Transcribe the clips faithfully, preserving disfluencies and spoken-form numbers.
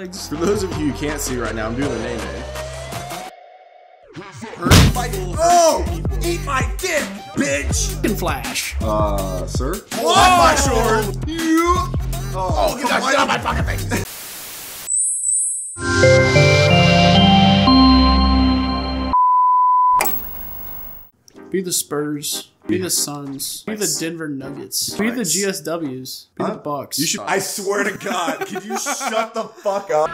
For those of you who can't see right now, I'm doing the name name. Oh! Eat my dick, bitch! And flash. Uh, sir? Whoa! My sword! You! Oh, get out of my fucking face! Be the Spurs. Be the Suns. Be the Denver Nuggets. Be the G S Ws. Be huh? the Bucks. You should. I swear to God, could you shut the fuck up?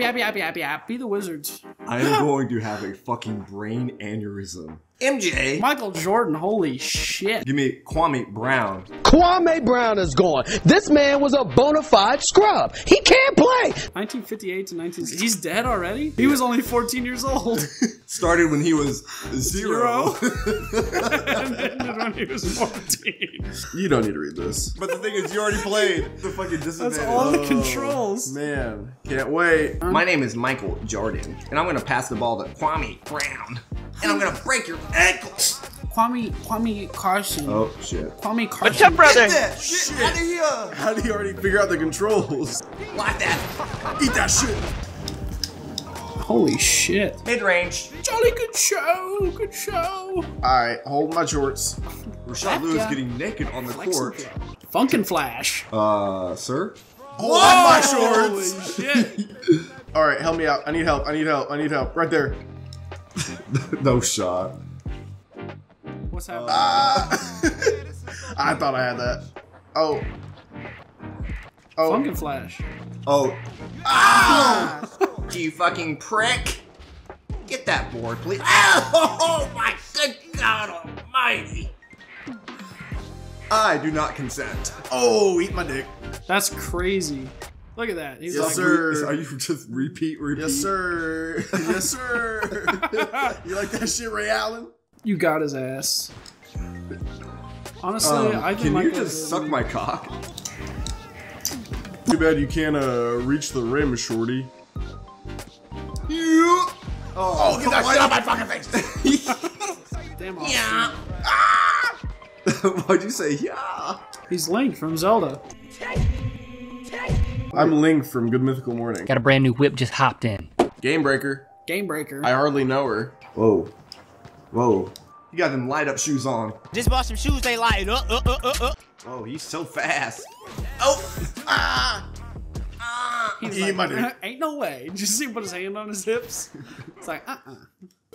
Yap, yap, yap, yap. Be the Wizards. I am going to have a fucking brain aneurysm. M J. Michael Jordan, holy shit. Give me Kwame Brown. Kwame Brown is gone. This man was a bona fide scrub. He can't play. nineteen fifty-eight to nineteen sixty. He's dead already? He was only fourteen years old. Started when he was zero. And ended when he was fourteen. You don't need to read this. But the thing is, you already played the fucking disadvantage. That's all the controls. Oh, man, can't wait. Um, My name is Michael Jordan, and I'm going to pass the ball to Kwame Brown. And I'm going to break your ankles. Kwame, Kwame Carson. Oh, shit. Kwame Carson. What's up, brother? Get that shit out of here. How do you already figure out the controls? Like that. Eat that shit. Holy shit. Mid-range. Jolly good show. Good show. All right, hold my shorts. Rashad Lewis getting naked on the court. Funkin' Flash. Uh, sir? Hold my shorts. Holy shit. All right, help me out. I need help. I need help. I need help. Right there. No shot. What's happening? Uh, I thought I had that. Oh. Oh. Funkin' Flash. Oh. Ah! You fucking prick. Get that board, please. Oh, my good God almighty. I do not consent. Oh, eat my dick. That's crazy. Look at that. He's yes, like, sir. Are you just repeat, repeat? Yes, sir. Yes, sir. You like that shit, Ray Allen? You got his ass. Honestly, um, I think can Michael you just suck my cock? Too bad you can't uh, reach the rim, shorty. You. Oh, oh get that shit out my fucking face! Damn. Awesome. Yeah. Ah! Why'd you say yeah? He's Link from Zelda. I'm Link from Good Mythical Morning. Got a brand new whip, just hopped in. Game breaker. Game breaker. I hardly know her. Whoa. Whoa. You got them light up shoes on. Just bought some shoes, they light up. Uh, uh, uh, uh. Oh, he's so fast. Oh. Ah. Ah. He's like, money. Ain't no way. Did you see him put his hand on his hips? It's like, uh-uh.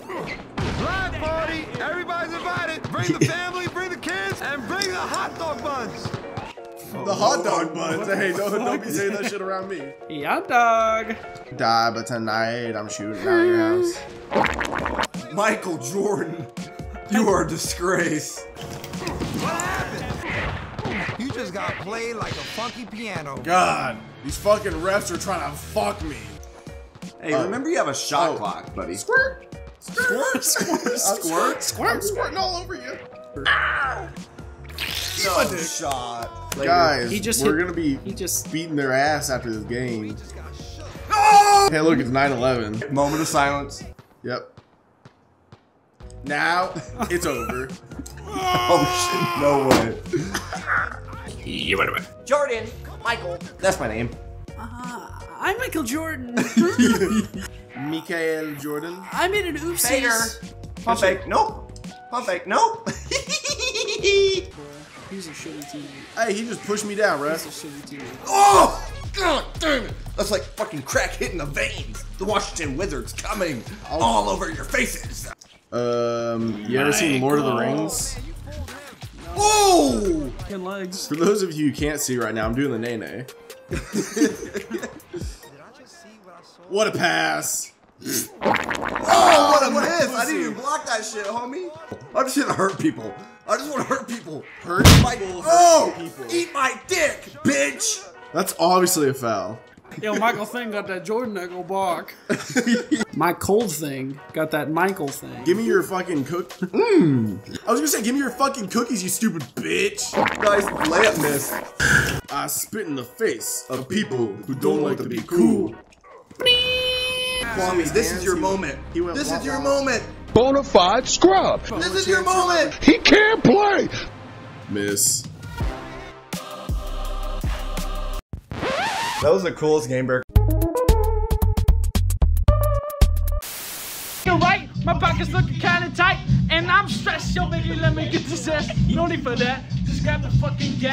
Blind party. Everybody's invited. Bring the family, bring the kids, and bring the hot dog buns. The oh, hot dog buns. Hey, don't, don't be saying that shit around me. Hot dog. Die, but tonight I'm shooting out your house. Michael Jordan, you are a disgrace. What happened? You just got played like a funky piano. God, these fucking refs are trying to fuck me. Hey, uh, remember you have a shot oh. clock, buddy. Squirt. Squirt. Squirt. Squirt. Squirt. Squirt. I'm squirting all over you. Ah. No shot. Later. Guys, he just we're hit, gonna be he just, beating their ass after this game. Oh! Hey, look, it's nine eleven. Moment of silence. Yep. Now it's over. Oh shit! No way. Yeah, wait a minute. Jordan, Michael. That's my name. Uh, I'm Michael Jordan. Michael Jordan. I made an oopsies. Pump fake. Nope. Pump fake. Nope. He's a shitty teammate. Hey, he just pushed me down, right? He's a shitty teammate. Oh! God damn it! That's like fucking crack hitting the veins. The Washington Wizards coming all, all over your faces. Um, you ever seen Lord of the Rings? Whoa! Ten legs. For those of you who can't see right now, I'm doing the nay-nay. Did I just see what I saw? What a pass! Oh, what a miss! I didn't even block that shit, homie. I'm just gonna hurt people. I just want to hurt people. Hurt my people. Oh, people. Eat my dick, bitch. That's obviously a foul. Yo, Michael Thing got that Jordan that go bark. My cold thing got that Michael thing. Give me your fucking cook. Mmm. I was gonna say, give me your fucking cookies, you stupid bitch. Guys, layup miss. I spit in the face of people who don't like to be cool. Kwame, this is your moment. This is your moment. Bona fide scrub. Oh, this is your moment. He can't play. Miss. That was the coolest game break. You're right, my pocket's looking kind of tight, and I'm stressed. Yo, baby, let me get this ass. No need for that. Just grab the fucking gas.